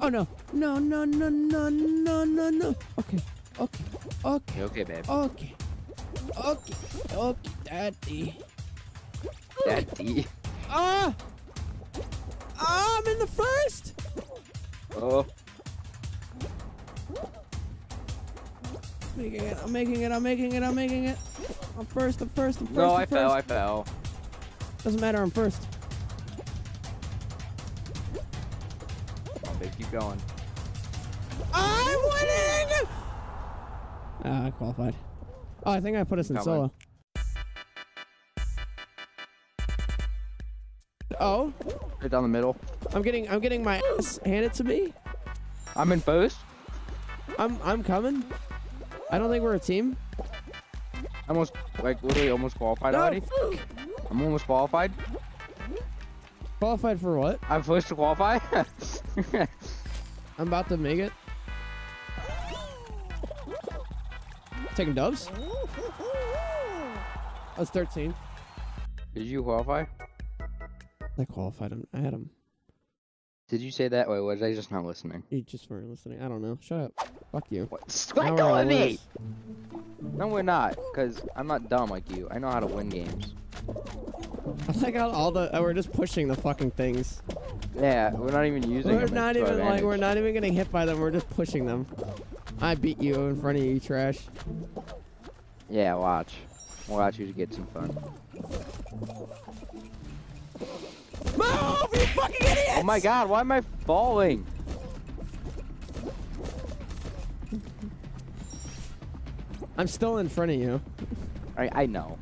Oh no. No, no, no, no, no, no, no. Okay. Okay. Okay. Okay, babe. Okay. Okay. Okay, daddy. Daddy. Ah! Ah, I'm in the first! Oh. Making it, I'm making it, I'm making it, I'm making it. I'm first, I'm first, I'm first. No, I fell. Doesn't matter, I'm first. Oh, babe, keep going. I'm winning! Ah, I qualified. Oh, I think I put us in solo. Oh. Right down the middle. I'm getting my ass handed to me. I'm in first. I'm coming. I don't think we're a team. Almost, like, literally almost qualified already. Fuck. I'm almost qualified. Qualified for what? I'm supposed to qualify. I'm about to make it. Taking dubs. I was 13. Did you qualify? I qualified him. I had him. Did you say that? Wait, was I just not listening? You just weren't listening. I don't know. Shut up. Fuck you. What? Stop calling me! No, we're not. Because I'm not dumb like you. I know how to win games. I like how all the... Oh, we're just pushing the fucking things. Yeah, we're not even using them. We're not even getting hit by them. We're just pushing them. I beat you in front of you, trash. Yeah, watch. Watch you to get some fun. Move, you fucking idiots! Oh my god, why am I falling? I'm still in front of you. I know.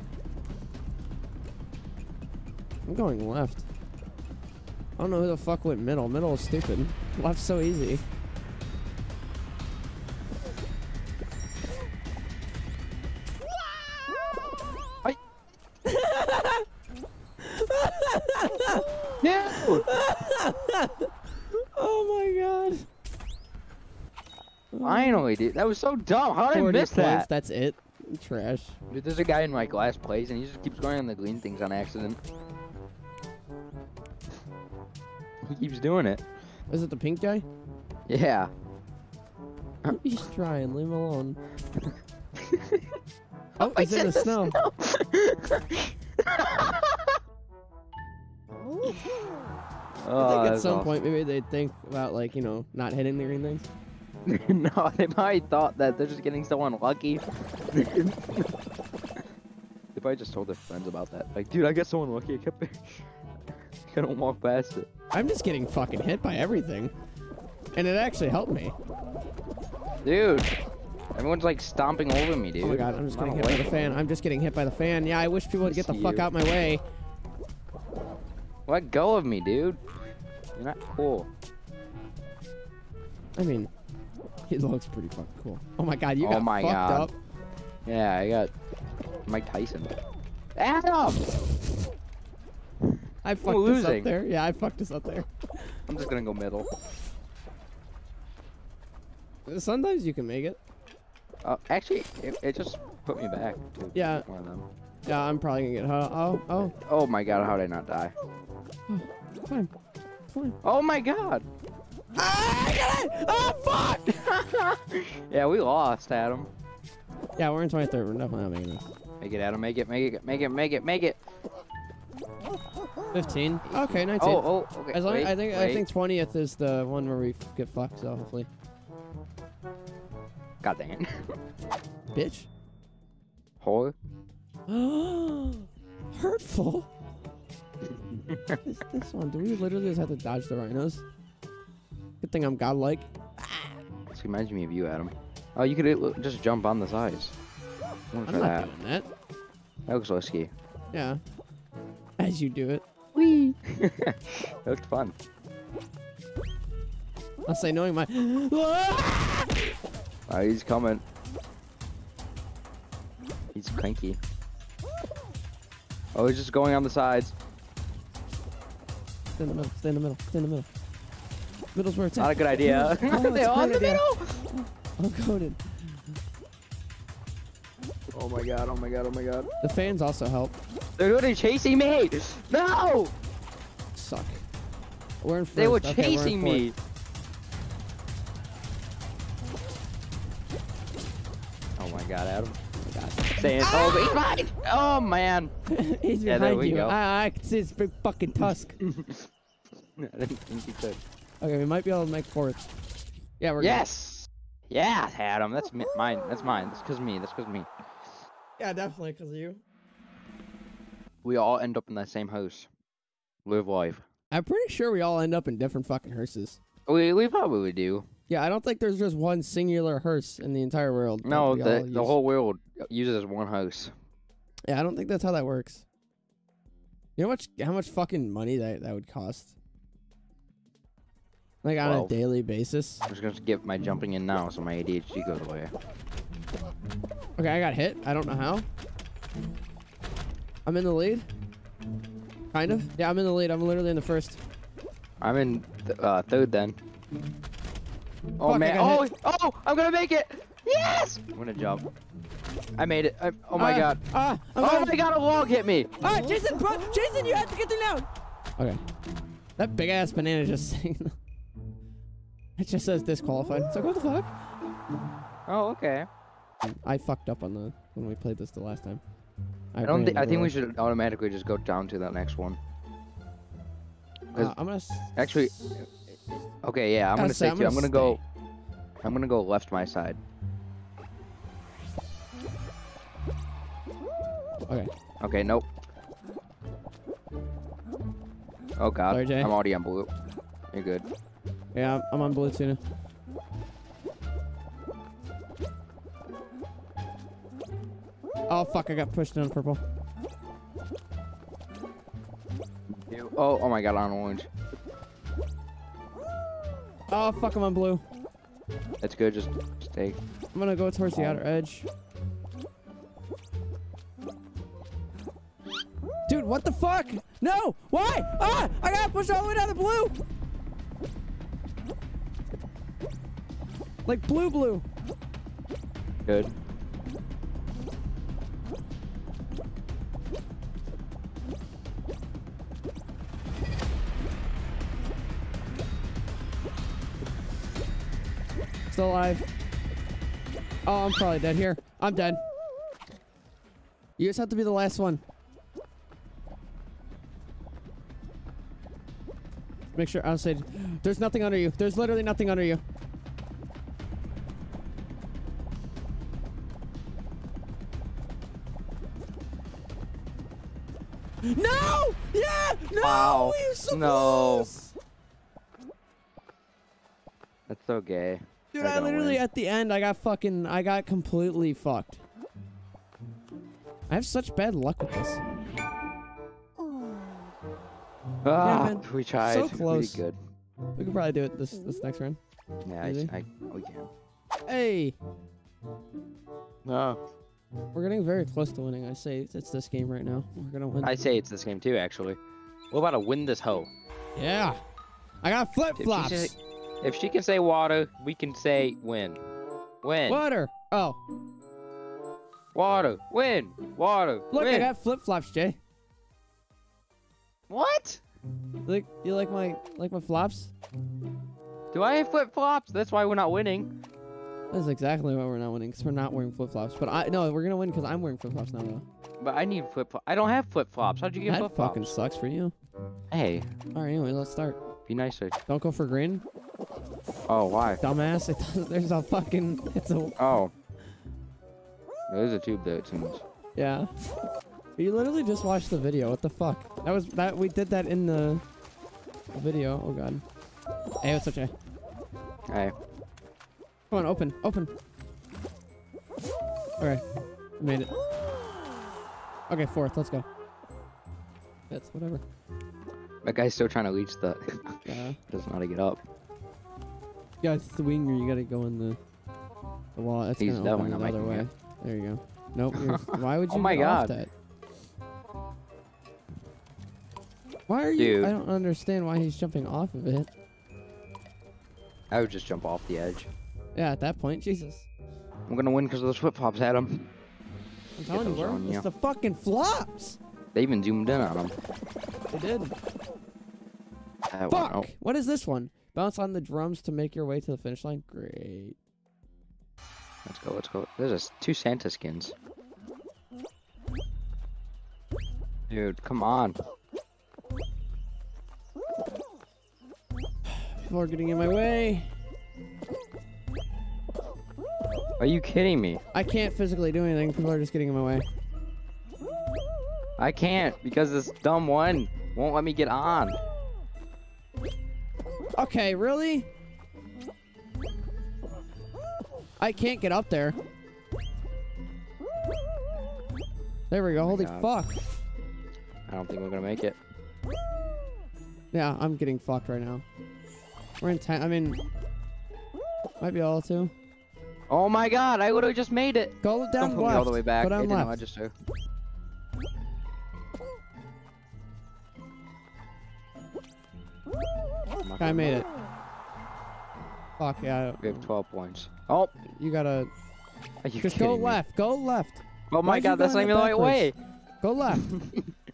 I'm going left. I don't know who the fuck went middle. Middle is stupid. Left's so easy. Dude. Oh my god. Finally, dude. That was so dumb. How did I miss that? That's it. Trash. Dude, there's a guy in like last place and he just keeps going on the green things on accident. He keeps doing it. Is it the pink guy? Yeah. He's trying. Leave him alone. Oh, he's in the snow. I think at some point maybe they'd think about, like, you know, not hitting the green things. No, they probably thought that they're just getting so unlucky. They probably just told their friends about that. Like, dude, I got so unlucky, I kept couldn't walk past it. I'm just getting fucking hit by everything. And it actually helped me. Dude, everyone's like stomping over me, dude. Oh my god, I'm just getting hit by the fan. I'm just getting hit by the fan. Yeah, I wish people would get the fuck out my way. Let go of me, dude. You're not cool. I mean, he looks pretty fucking cool. Oh my god, you got fucked up. Yeah, I got Mike Tyson. Adam! I fucked us up there. Yeah, I fucked us up there. I'm just gonna go middle. Sometimes you can make it. Actually, it just put me back. Yeah. One of them. Yeah, I'm probably gonna get hurt. Oh, oh. Oh my god, how did I not die? Oh, climb. Climb. Oh my god! Ah, I got it! Oh, fuck! Yeah, we lost, Adam. Yeah, we're in 23rd. We're definitely not making this. Make it, Adam. Make it, make it, make it, make it, make it. 15. Okay, 19. Oh, oh, okay. As long as I think 20th is the one where we get fucked, so hopefully. God dang it. Bitch. Whore. Hurtful. this one. Do we literally just have to dodge the rhinos? Good thing I'm godlike. This reminds me of you, Adam. Oh, you could just jump on the sides. I'm not doing that. That looks risky. Yeah. As you do it. Whee! That looked fun. I'll say knowing my... Oh, he's coming. He's cranky. Oh, he's just going on the sides. Stay in the middle, stay in the middle, stay in the middle. Middle's where it's at. Not a good idea. Oh, they all in the middle! I'm coded. Oh my god, oh my god, oh my god. The fans also help. They're literally chasing me! No! Suck. We're in first. They were chasing me! got Adam. He's behind! Oh man! He's behind you. I can see his big fucking tusk. I didn't think he could. Okay, we might be able to make fourth. Yeah, we're good. Yeah, Adam, that's mine. That's mine. That's because of me. That's because of me. Yeah, definitely because of you. We all end up in that same house. Live life. I'm pretty sure we all end up in different fucking hearses. We probably do. Yeah, I don't think there's just one singular hearse in the entire world. No, the whole world uses one house. Yeah, I don't think that's how that works. You know how much fucking money that would cost? Like on a daily basis? I'm just gonna skip my jumping in now so my ADHD goes away. Okay, I got hit. I don't know how. I'm in the lead. Kind of. Yeah, I'm in the lead. I'm literally in the first. I'm in third then. Oh fuck, man! Oh! I'm gonna make it! Yes! I'm gonna jump. I made it. Oh my god! Oh my god! A wall hit me! Ah, Jason! Bro, Jason, you have to get through now. Okay. That big ass banana just saying. It just says disqualified. It's like what the fuck? Oh okay. I fucked up on the when we played this the last time. I think we should automatically just go down to that next one. I'm gonna actually. Okay, yeah, I'm gonna say too. I'm gonna go left my side. Okay. Okay, nope. Oh god, sorry, Jay. I'm already on blue. You're good. Yeah, I'm on blue too. Oh fuck, I got pushed on purple. Ew. Oh my god, on orange. Oh fuck, I'm on blue. That's good, just stay. I'm gonna go towards the outer edge. Dude, what the fuck? No! Why? Ah! I got pushed all the way down to blue! Like blue. Good. Still alive. Oh, I'm probably dead here. I'm dead. You just have to be the last one. Make sure outside. There's nothing under you. There's literally nothing under you. No! Yeah! No! Wow. You're so close. That's so gay. Dude, I literally win. At the end, I got completely fucked. I have such bad luck with this. Ah, yeah, we tried. So close. Really good. We could probably do it this next round. Yeah, we can. Hey. No. We're getting very close to winning. I say it's this game right now. We're gonna win. I say it's this game too, actually. What about a win this hoe? Yeah. I got flip flops. If she can say water, we can say win. Win. Water. Oh. Water. Win. Water. Look, win. I got flip-flops, Jay. What? Look, you like my flops? Do I have flip-flops? That's why we're not winning. That's exactly why we're not winning, because we're not wearing flip-flops. But we're gonna win because I'm wearing flip-flops now. Though. But I need flip-flops. I don't have flip-flops. How'd you get flip-flops? That fucking sucks for you. Hey. All right. Anyway, let's start. Be nicer. Don't go for green. Oh, why? Dumbass. There's a fucking... It's a... Oh. There's a tube there, it seems. Yeah. You literally just watched the video. What the fuck? We did that in the video. Oh, God. Hey, what's up, Jay? Hey. Come on, open. Open. Alright. I made it. Okay, fourth. Let's go. That's whatever. That guy's still trying to reach the... Yeah. Doesn't know how to get up. You gotta swing or you gotta go in the wall. That's gonna open the other way. There you go. Nope. Why would you get off that? Why are you... Dude. I don't understand why he's jumping off of it. I would just jump off the edge. Yeah, at that point. Jesus. I'm gonna win because of those flip-flops, Adam. I'm telling you, bro. It's the fucking flops! They even zoomed in on them. They did. Fuck! Oh. What is this one? Bounce on the drums to make your way to the finish line. Great. Let's go, let's go. There's two Santa skins. Dude, come on. People are getting in my way. Are you kidding me? I can't physically do anything. People are just getting in my way. I can't because this dumb one won't let me get on. Okay, really? I can't get up there. There we go. Holy fuck. I don't think we're gonna make it. Yeah, I'm getting fucked right now. We're in 10. I mean, might be all two. Oh my god! I literally just made it. Go down left. Don't put me all the way back. Go down left. I just do. I made it. Fuck yeah. We have 12 points. Oh, you gotta. Just go left. Go left. Oh my god, that's not even the right way. Go left.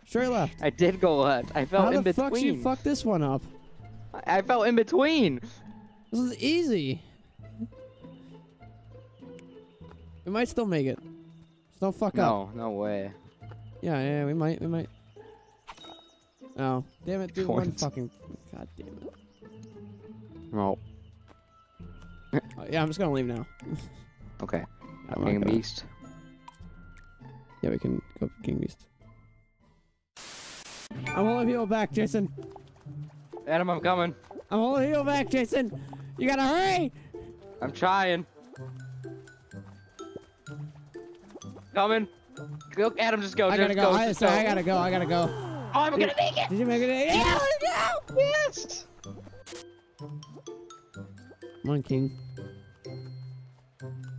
Straight left. I did go left. I fell in between. How the fuck you fucked this one up? I fell in between. This is easy. We might still make it. Just don't fuck up. No, no way. Yeah, yeah, we might, Oh, damn it, dude! One fucking. God damn it. No. Oh, yeah, I'm just gonna leave now. Okay. King Beast. Yeah, we can go King Beast. I'm holding people back, Jason. Adam, I'm coming. I'm holding people back, Jason. You gotta hurry. I'm trying. Coming. Go, Adam, just go. I gotta go. Oh, I'm gonna make it! Did you make it? Yeah! No! Yes! Come on, King.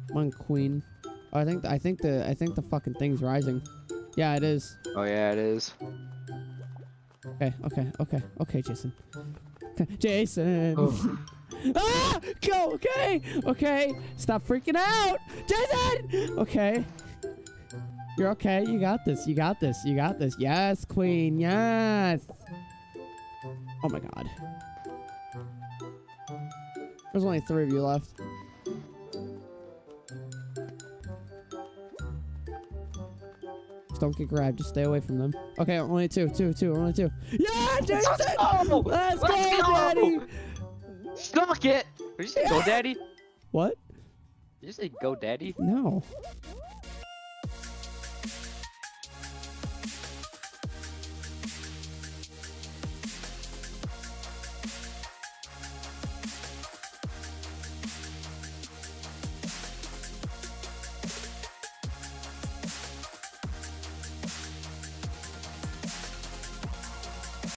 Come on, Queen. Oh, I think the fucking thing's rising. Yeah, it is. Oh yeah, it is. Okay, Jason. Jason. Oh. Ah! Go. Okay. Stop freaking out, Jason. Okay. You're okay. You got this. Yes, Queen. Yes. Oh my god. There's only 3 of you left. Just don't get grabbed. Just stay away from them. Okay, only two. Yeah, Jason! Oh, let's go, Daddy! Stomach it! Did you say go, Daddy? What? Did you say go, Daddy? No.